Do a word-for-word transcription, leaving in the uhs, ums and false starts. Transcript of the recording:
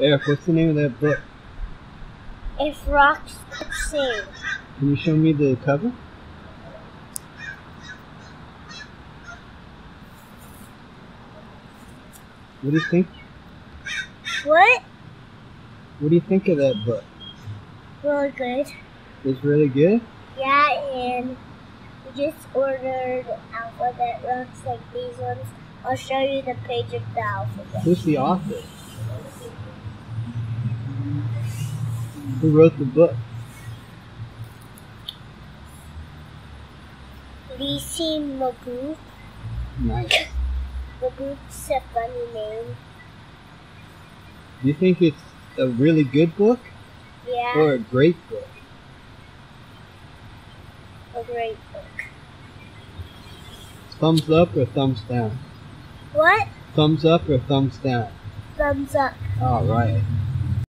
Eric, what's the name of that book? If Rocks Could Sing. Can you show me the cover? What do you think? What? What do you think of that book? Really good. It's really good? Yeah, and we just ordered alphabet books like these ones. I'll show you the page of the alphabet. Who's the author? Who wrote the book? Leslie McGuirk. Nice. McGuirk's a funny name. Do you think it's a really good book? Yeah. Or a great book? A great book. Thumbs up or thumbs down? What? Thumbs up or thumbs down? Thumbs up. All right.